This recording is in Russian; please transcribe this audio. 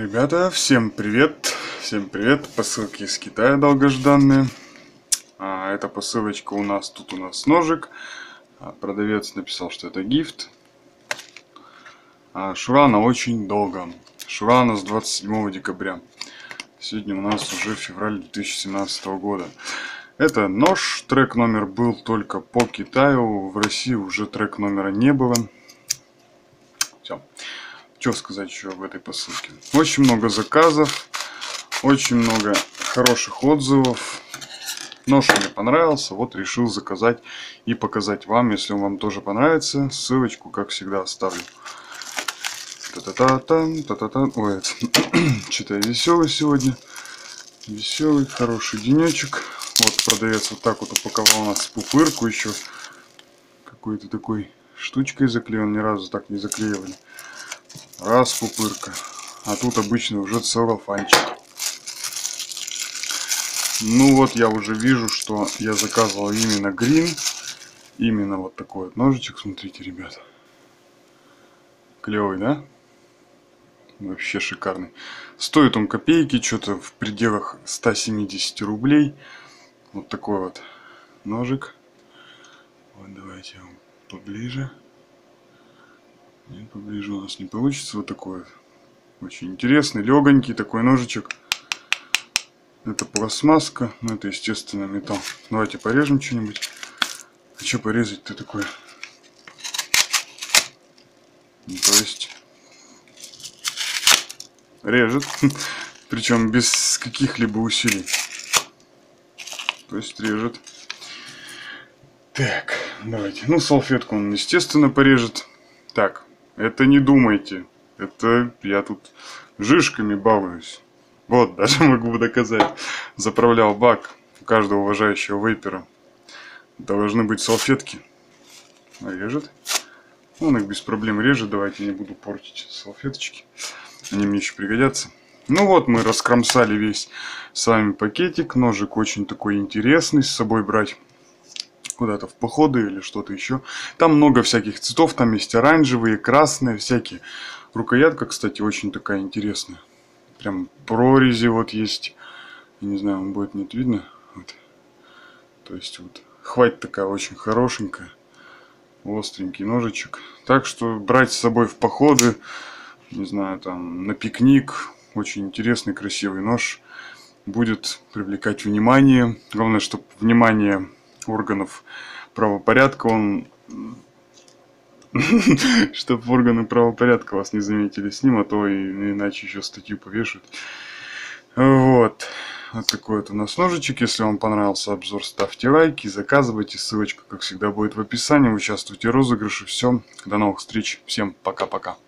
Ребята, всем привет, посылки из Китая долгожданные. Эта посылочка у нас ножик. Продавец написал, что это гифт. Шла она очень долго. Шла она с 27 декабря. Сегодня у нас уже февраль 2017 года. Это нож, трек номер был только по Китаю, в России уже трек номера не было. Все. Что сказать еще об этой посылке? Очень много заказов, очень много хороших отзывов. Нож мне понравился, вот решил заказать и показать вам. Если он вам тоже понравится, ссылочку, как всегда, оставлю. Ой, что-то веселый сегодня. Веселый, хороший денечек. Вот продавец вот так вот упаковал нас пупырку еще. Какой-то такой штучкой заклеил, ни разу так не заклеивали. Раз пупырка, а тут обычно уже целлофанчик. Ну вот я уже вижу, что я заказывал именно грин, именно вот такой вот ножичек. Смотрите, ребят, клевый, да? Вообще шикарный. Стоит он копейки, что-то в пределах 170 рублей. Вот такой вот ножик. Вот давайте я вам поближе. Нет, поближе у нас не получится. Вот такой очень интересный, легонький такой ножичек. Это пластмасска, но это, естественно, металл. Давайте порежем что-нибудь. А что порезать-то такое? Ну, то есть режет, причем без каких-либо усилий. То есть режет. Так, давайте. Ну, салфетку он, естественно, порежет. Так. Это не думайте, это я тут жишками балуюсь. Вот, даже могу доказать. Заправлял бак у каждого уважающего вейпера. Должны быть салфетки. Режет. Он их без проблем режет, давайте не буду портить салфеточки. Они мне еще пригодятся. Ну вот, мы раскромсали весь с вами пакетик. Ножик очень такой интересный, с собой брать куда-то в походы или что-то еще. Там много всяких цветов, там есть оранжевые, красные, всякие. Рукоятка, кстати, очень такая интересная. Прям прорези вот есть. Я не знаю, будет нет видно. Вот. То есть вот хватит такая очень хорошенькая. Остренький ножичек. Так что брать с собой в походы, не знаю, там на пикник. Очень интересный, красивый нож. Будет привлекать внимание. Главное, чтобы внимание органов правопорядка чтобы органы правопорядка вас не заметили с ним, а то иначе еще статью повешают. Вот. Вот такой вот у нас ножичек. Если вам понравился обзор, ставьте лайки, заказывайте. Ссылочка, как всегда, будет в описании. Участвуйте в розыгрыше. Все. До новых встреч. Всем пока-пока.